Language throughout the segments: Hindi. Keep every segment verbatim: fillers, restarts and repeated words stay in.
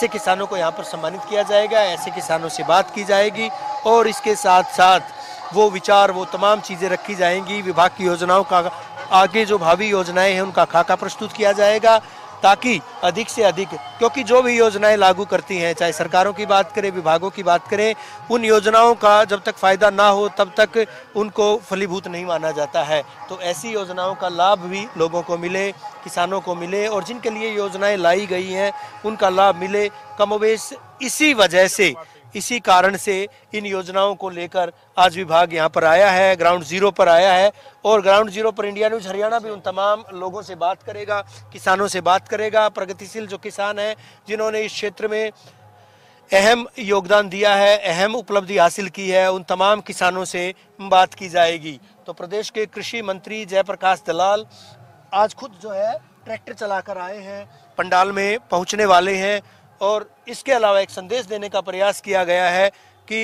ऐसे किसानों को यहाँ पर सम्मानित किया जाएगा, ऐसे किसानों से बात की जाएगी और इसके साथ साथ वो विचार वो तमाम चीज़ें रखी जाएंगी। विभाग की योजनाओं का आगे जो भावी योजनाएं हैं उनका खाका प्रस्तुत किया जाएगा ताकि अधिक से अधिक, क्योंकि जो भी योजनाएं लागू करती हैं, चाहे सरकारों की बात करें, विभागों की बात करें, उन योजनाओं का जब तक फ़ायदा ना हो तब तक उनको फलीभूत नहीं माना जाता है। तो ऐसी योजनाओं का लाभ भी लोगों को मिले, किसानों को मिले और जिनके लिए योजनाएं लाई गई हैं उनका लाभ मिले। कमोबेश इसी वजह से, इसी कारण से इन योजनाओं को लेकर आज विभाग यहाँ पर आया है, ग्राउंड जीरो पर आया है और ग्राउंड जीरो पर इंडिया न्यूज़ हरियाणा भी उन तमाम लोगों से बात करेगा, किसानों से बात करेगा, प्रगतिशील जो किसान हैं जिन्होंने इस क्षेत्र में अहम योगदान दिया है, अहम उपलब्धि हासिल की है, उन तमाम किसानों से बात की जाएगी। तो प्रदेश के कृषि मंत्री जयप्रकाश दलाल आज खुद जो है ट्रैक्टर चला कर आए हैं, पंडाल में पहुँचने वाले हैं और इसके अलावा एक संदेश देने का प्रयास किया गया है कि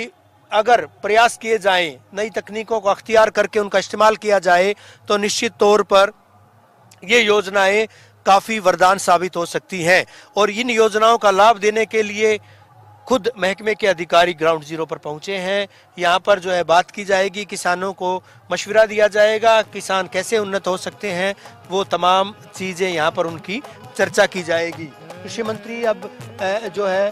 अगर प्रयास किए जाएं, नई तकनीकों को अख्तियार करके उनका इस्तेमाल किया जाए तो निश्चित तौर पर ये योजनाएं काफ़ी वरदान साबित हो सकती हैं। और इन योजनाओं का लाभ देने के लिए खुद महकमे के अधिकारी ग्राउंड जीरो पर पहुंचे हैं। यहाँ पर जो है बात की जाएगी, किसानों को मशविरा दिया जाएगा, किसान कैसे उन्नत हो सकते हैं, वो तमाम चीज़ें यहाँ पर उनकी चर्चा की जाएगी। कृषि मंत्री अब जो है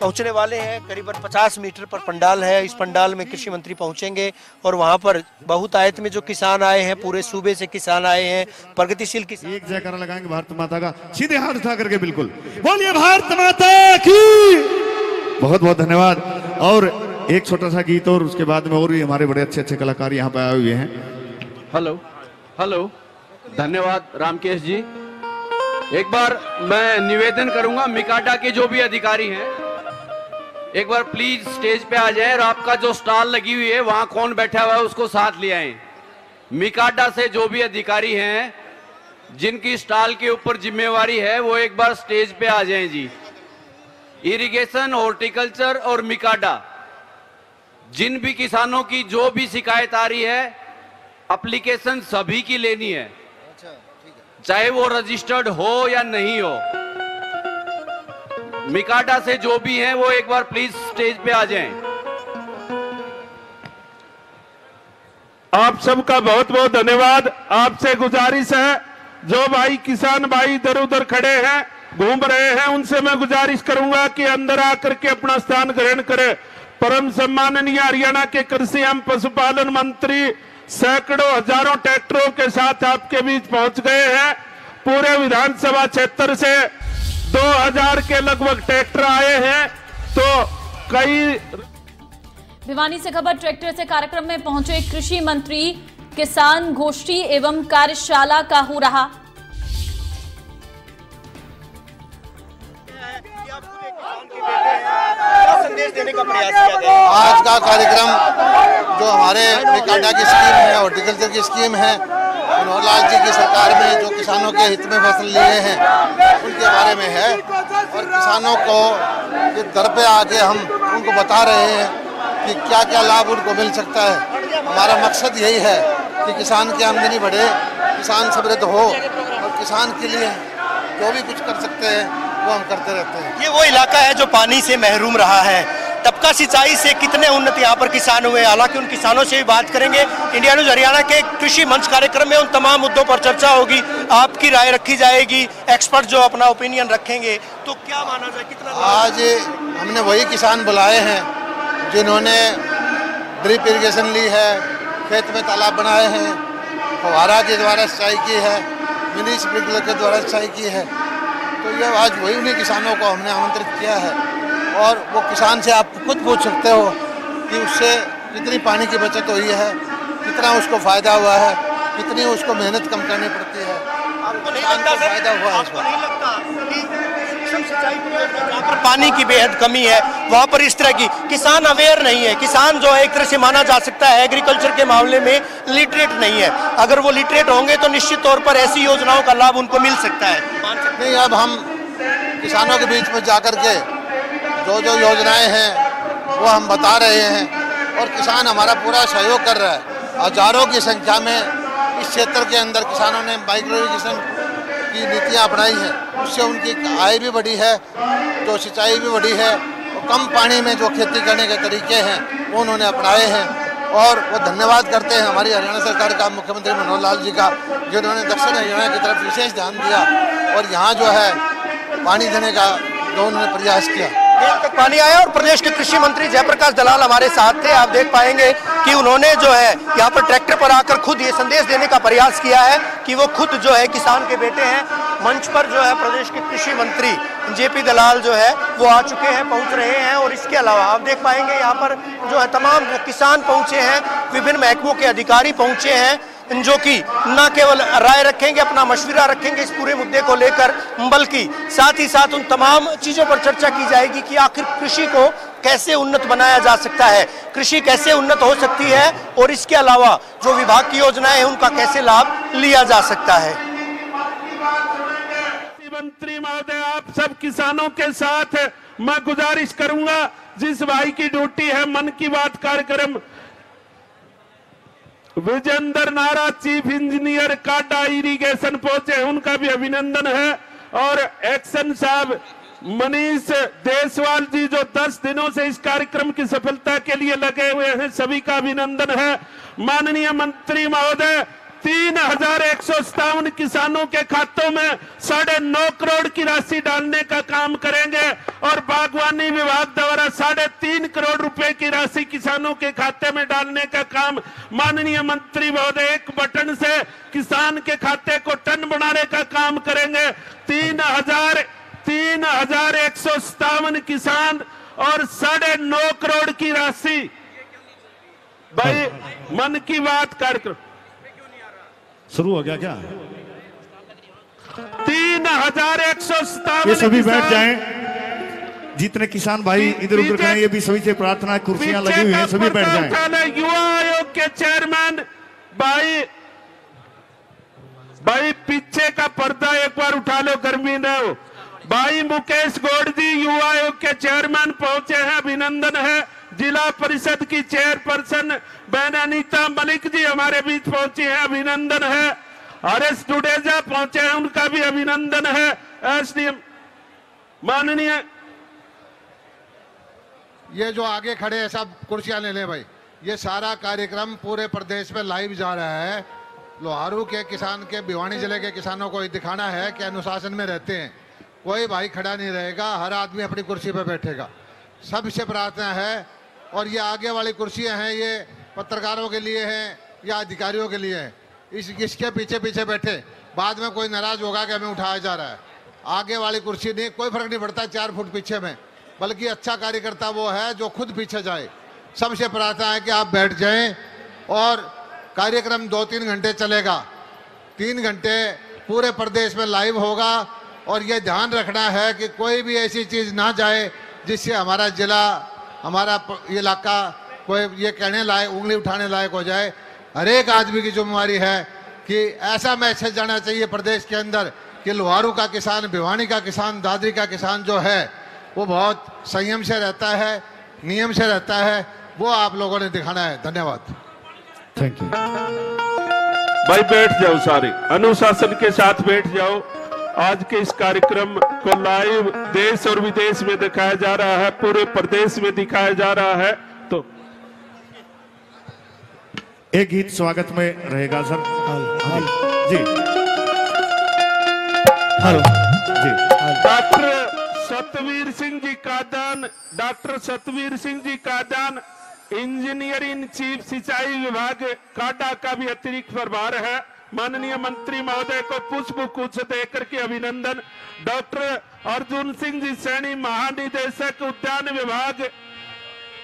पहुंचने वाले हैं, करीबन पचास मीटर पर पंडाल है, इस पंडाल में कृषि मंत्री पहुंचेंगे और वहां पर बहुत आयत में जो किसान आए हैं, पूरे सूबे से किसान आए हैं, प्रगतिशील किसान, एक जयकारा लगाएंगे भारत माता का, सीधे हाथ उठा करके बिल्कुल बोलिए भारत माता की। बहुत बहुत धन्यवाद। और एक छोटा सा गीत और उसके बाद में और भी हमारे बड़े अच्छे अच्छे कलाकार यहाँ पे आए हुए हैं। हेलो हेलो, धन्यवाद रामकेश जी। एक बार मैं निवेदन करूंगा मिकाडा के जो भी अधिकारी हैं, एक बार प्लीज स्टेज पे आ जाएं और आपका जो स्टाल लगी हुई है वहां कौन बैठा हुआ है उसको साथ ले आएं। मिकाडा से जो भी अधिकारी हैं जिनकी स्टाल के ऊपर जिम्मेवारी है वो एक बार स्टेज पे आ जाएं जी। इरिगेशन, हॉर्टिकल्चर और मिकाडा, जिन भी किसानों की जो भी शिकायत आ रही है, एप्लीकेशन सभी की लेनी है, चाहे वो रजिस्टर्ड हो या नहीं हो। मिकाडा से जो भी हैं वो एक बार प्लीज स्टेज पे आ जाएं। आप सबका बहुत बहुत धन्यवाद। आपसे गुजारिश है, जो भाई किसान भाई इधर उधर खड़े हैं, घूम रहे हैं, उनसे मैं गुजारिश करूंगा कि अंदर आकर के अपना स्थान ग्रहण करें। परम सम्माननीय हरियाणा के कृषि एवं पशुपालन मंत्री सैकड़ों हजारों ट्रैक्टरों के साथ आपके बीच पहुंच गए हैं। पूरे विधानसभा क्षेत्र से दो हज़ार के लगभग ट्रैक्टर आए हैं। तो कई भिवानी से खबर, ट्रैक्टर से कार्यक्रम में पहुंचे कृषि मंत्री, किसान गोष्ठी एवं कार्यशाला का हो रहा। आज का कार्यक्रम जो हमारे मिकाडा की स्कीम है, हॉर्टिकल्चर की स्कीम है, मनोहर लाल जी की सरकार में जो किसानों के हित में फैसले लिए हैं उनके बारे में है। और किसानों को इस दर पे आके हम उनको बता रहे हैं कि क्या क्या लाभ उनको मिल सकता है। हमारा मकसद यही है कि किसान की आमदनी बढ़े, किसान समृद्ध हो और किसान के लिए जो भी कुछ कर सकते हैं वो हम करते रहते हैं। ये वो इलाका है जो पानी से महरूम रहा है, टपका सिंचाई से कितने उन्नत यहाँ पर किसान हुए। हालांकि उन किसानों से भी बात करेंगे। इंडिया न्यूज हरियाणा के कृषि मंच कार्यक्रम में उन तमाम मुद्दों पर चर्चा होगी, आपकी राय रखी जाएगी, एक्सपर्ट जो अपना ओपिनियन रखेंगे। तो क्या माना जाए कितना, आज हमने वही किसान बुलाए हैं जिन्होंने ड्रिप इरीगेशन ली है, खेत में तालाब बनाए हैं, फव्वारा के द्वारा सिंचाई की है, मिनी स्प्रिंकलर के द्वारा सिंचाई की है। तो ये आज वही उन्हीं किसानों को हमने आमंत्रित किया है और वो किसान से आप खुद पूछ सकते हो कि उससे कितनी पानी की बचत हुई है, कितना उसको फ़ायदा हुआ है, कितनी उसको मेहनत कम करनी पड़ती है, आपको नहीं लगता फायदा हुआ है। आपको नहीं लगता जहाँ पर पानी की बेहद कमी है वहाँ पर इस तरह की किसान अवेयर नहीं है। किसान जो है एक तरह से माना जा सकता है एग्रीकल्चर के मामले में लिटरेट नहीं है। अगर वो लिटरेट होंगे तो निश्चित तौर पर ऐसी योजनाओं का लाभ उनको मिल सकता है। नहीं, अब हम किसानों के बीच में जाकर के जो जो योजनाएं हैं वो हम बता रहे हैं और किसान हमारा पूरा सहयोग कर रहा है। हजारों की संख्या में इस क्षेत्र के अंदर किसानों ने माइक्रो इरीगेशन की नीतियाँ अपनाई हैं, उससे उनकी आय भी बढ़ी है, तो सिंचाई भी बढ़ी है, और कम पानी में जो खेती करने के तरीके हैं वो उन्होंने अपनाए हैं। और वो धन्यवाद करते हैं हमारी हरियाणा सरकार का, मुख्यमंत्री मनोहर लाल जी का, जिन्होंने दक्षिण हरियाणा की तरफ विशेष ध्यान दिया और यहाँ जो है पानी देने का जो उन्होंने प्रयास किया। खेत तक पानी आया। और प्रदेश के कृषि मंत्री जयप्रकाश दलाल हमारे साथ थे। आप देख पाएंगे कि उन्होंने जो है यहाँ पर ट्रैक्टर पर आकर खुद ये संदेश देने का प्रयास किया है कि वो खुद जो है किसान के बेटे हैं। मंच पर जो है प्रदेश के कृषि मंत्री जेपी दलाल जो है वो आ चुके हैं, पहुँच रहे हैं। और इसके अलावा आप देख पाएंगे यहाँ पर जो है तमाम किसान पहुँचे हैं, विभिन्न महकमों के अधिकारी पहुँचे हैं, जो कि न केवल राय रखेंगे, अपना मशविरा रखेंगे इस पूरे मुद्दे को लेकर, बल्कि साथ ही साथ उन तमाम चीज़ों पर चर्चा की जाएगी कि आखिर कृषि को कैसे उन्नत बनाया जा सकता है, कृषि कैसे उन्नत हो सकती है, और इसके अलावा जो विभाग की योजनाएं हैं उनका कैसे लाभ लिया जा सकता है। मंत्री महोदय, आप सब किसानों के साथ मैं गुजारिश करूंगा, जिस भाई की ड्यूटी है मन की बात कार्यक्रम, विजेंदर नारा चीफ इंजीनियर काटा इरिगेशन पहुंचे, उनका भी अभिनंदन है। और एक्शन साहब मनीष देशवाल जी जो दस दिनों से इस कार्यक्रम की सफलता के लिए लगे हुए हैं, सभी का अभिनंदन है। माननीय मंत्री महोदय, तीन हजार एक सौ सत्तावन किसानों के खातों में साढ़े नौ करोड़ की राशि डालने का काम करेंगे और बागवानी विभाग द्वारा साढ़े तीन करोड़ रुपए की राशि किसानों के खाते में डालने का काम माननीय मंत्री महोदय एक बटन से किसान के खाते को टन बनाने का काम करेंगे। तीन हजार तीन हजार एक सौ सत्तावन किसान और साढ़े नौ करोड़ की राशि। भाई मन की बात कार्यक्रम शुरू हो गया क्या? तीन हजार एक सौ सत्तावन ये सभी बैठ जाएं, जितने किसान भाई इधर उधर करें ये भी सभी से प्रार्थना, कुर्सियां लगी हुई हैं, सभी बैठ जाएं। युवा आयोग के चेयरमैन भाई भाई पीछे का पर्दा एक बार उठा लो, गर्मी न हो। भाई मुकेश गोड जी युवा आयोग के चेयरमैन पहुंचे हैं, अभिनंदन है। जिला परिषद की चेयरपर्सन बहन अनीता मलिक जी हमारे बीच पहुंची हैं, अभिनंदन है। आर.एस. डुडेजा पहुंचे हैं, उनका भी अभिनंदन है। एस डी एम माननीय ये जो आगे खड़े हैं सब कुर्सियां ले लें भाई। ये सारा कार्यक्रम पूरे प्रदेश में लाइव जा रहा है। लोहारू के किसान के भिवानी जिले के किसानों को दिखाना है कि अनुशासन में रहते हैं, कोई भाई खड़ा नहीं रहेगा, हर आदमी अपनी कुर्सी पर बैठेगा। सबसे प्रार्थना है। और ये आगे वाली कुर्सियां हैं ये पत्रकारों के लिए हैं या अधिकारियों के लिए हैं, इस इसके पीछे पीछे बैठे, बाद में कोई नाराज होगा कि हमें उठाया जा रहा है। आगे वाली कुर्सी नहीं, कोई फर्क नहीं पड़ता चार फुट पीछे में, बल्कि अच्छा कार्यकर्ता वो है जो खुद पीछे जाए। सबसे प्रार्थना है कि आप बैठ जाएं। और कार्यक्रम दो तीन घंटे चलेगा, तीन घंटे पूरे प्रदेश में लाइव होगा। और ये ध्यान रखना है कि कोई भी ऐसी चीज़ ना जाए जिससे हमारा जिला, हमारा इलाका कोई ये कहने लायक, उंगली उठाने लायक हो जाए। हर एक आदमी की जिम्मेवारी है कि ऐसा मैसेज जाना चाहिए प्रदेश के अंदर कि लोहारू का किसान, भिवानी का किसान, दादरी का किसान जो है वो बहुत संयम से रहता है, नियम से रहता है, वो आप लोगों ने दिखाना है। धन्यवाद, थैंक यू। भाई बैठ जाओ, सारे अनुशासन के साथ बैठ जाओ। आज के इस कार्यक्रम को लाइव देश और विदेश में दिखाया जा रहा है, पूरे प्रदेश में दिखाया जा रहा है। तो एक गीत स्वागत में रहेगा सर। हल जी, हल जी। Doctor Satveer Singh ji Kadan, doctor Satveer Singh ji Kadan engineer in chief सिंचाई विभाग काटा का भी अतिरिक्त प्रभार है। माननीय मंत्री महोदय को पुष्प गुच्छ देकर के अभिनंदन। डॉक्टर अर्जुन सिंह जी सैनी महानिदेशक उद्यान विभाग,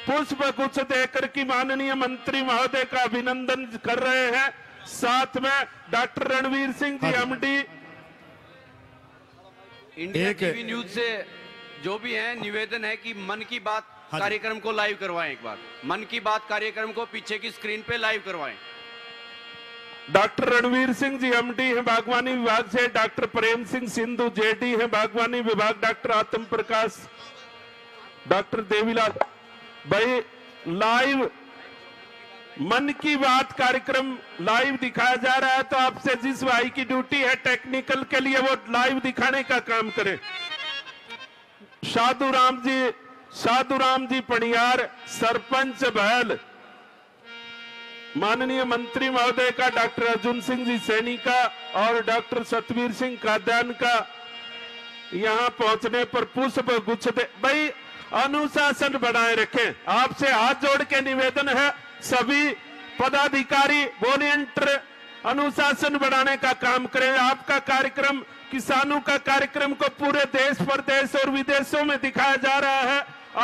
पुष्प गुच्छ देकर के माननीय मंत्री महोदय का अभिनंदन कर रहे हैं। साथ में doctor Ranveer Singh ji MD India TV TV news से जो भी है निवेदन है कि मन की बात कार्यक्रम को लाइव करवाएं। एक बार मन की बात कार्यक्रम को पीछे की स्क्रीन पे लाइव करवाएं। डॉक्टर रणवीर सिंह जी एम डी हैं बागवानी विभाग से, डॉक्टर प्रेम सिंह सिंधु जे डी हैं बागवानी विभाग, डॉक्टर आत्म प्रकाश, डॉक्टर देवीलाल भाई लाइव मन की बात कार्यक्रम लाइव दिखाया जा रहा है, तो आपसे जिस भाई की ड्यूटी है टेक्निकल के लिए वो लाइव दिखाने का काम करें। साधु राम जी, साधु राम जी पणियार, सरपंच बहल, माननीय मंत्री महोदय का, डॉक्टर अर्जुन सिंह जी सैनी का और डॉक्टर सतवीर सिंह काद्यान का यहाँ पहुंचने पर पुष्प गुच्छ दे। भाई अनुशासन बनाए रखें। आपसे हाथ जोड़ के निवेदन है, सभी पदाधिकारी वॉलेंटियर अनुशासन बनाने का काम करें। आपका कार्यक्रम, किसानों का कार्यक्रम को पूरे देश प्रदेश और विदेशों में दिखाया जा रहा है।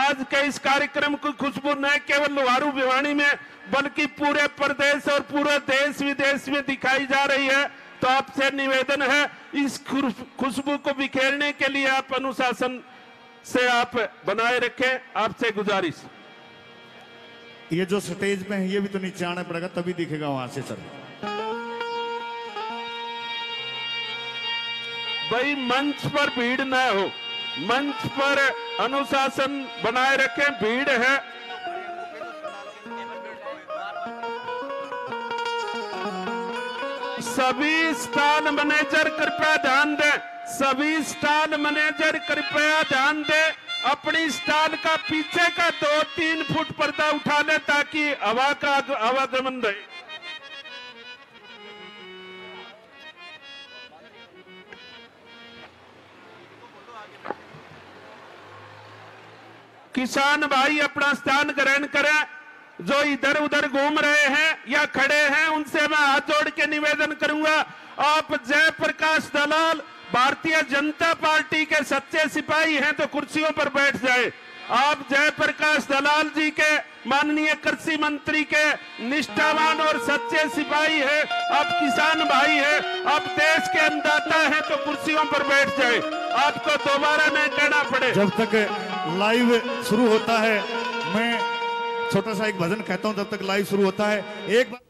आज के इस कार्यक्रम की खुशबू न केवल लोहारू भिवानी में बल्कि पूरे प्रदेश और पूरे देश विदेश में दिखाई जा रही है। तो आपसे निवेदन है, इस खुशबू को बिखेरने के लिए आप अनुशासन से आप बनाए रखें। आपसे गुजारिश। ये जो स्टेज में है ये भी तो नीचे आना पड़ेगा तभी दिखेगा वहां से। सर भाई मंच पर भीड़ ना हो, मंच पर अनुशासन बनाए रखें। भीड़ है। सभी स्थान मैनेजर कृपया ध्यान दें, सभी स्थान मैनेजर कृपया ध्यान दें। अपनी स्थान का पीछे का दो तीन फुट पर्दा उठा लें ताकि हवा का आवागमन रहे। किसान भाई अपना स्थान ग्रहण करें। जो इधर उधर घूम रहे हैं या खड़े हैं उनसे मैं हाथ जोड़ के निवेदन करूंगा, आप जयप्रकाश दलाल भारतीय जनता पार्टी के सच्चे सिपाही हैं तो कुर्सियों पर बैठ जाए। आप जयप्रकाश दलाल जी के, माननीय कृषि मंत्री के निष्ठावान और सच्चे सिपाही हैं। आप किसान भाई हैं, आप देश के अन्नदाता हैं तो कुर्सियों पर बैठ जाए, आपको दोबारा न कहना पड़े। जब तक लाइव शुरू होता है मैं छोटा सा एक भजन कहता हूं, जब तक लाइव शुरू होता है एक बार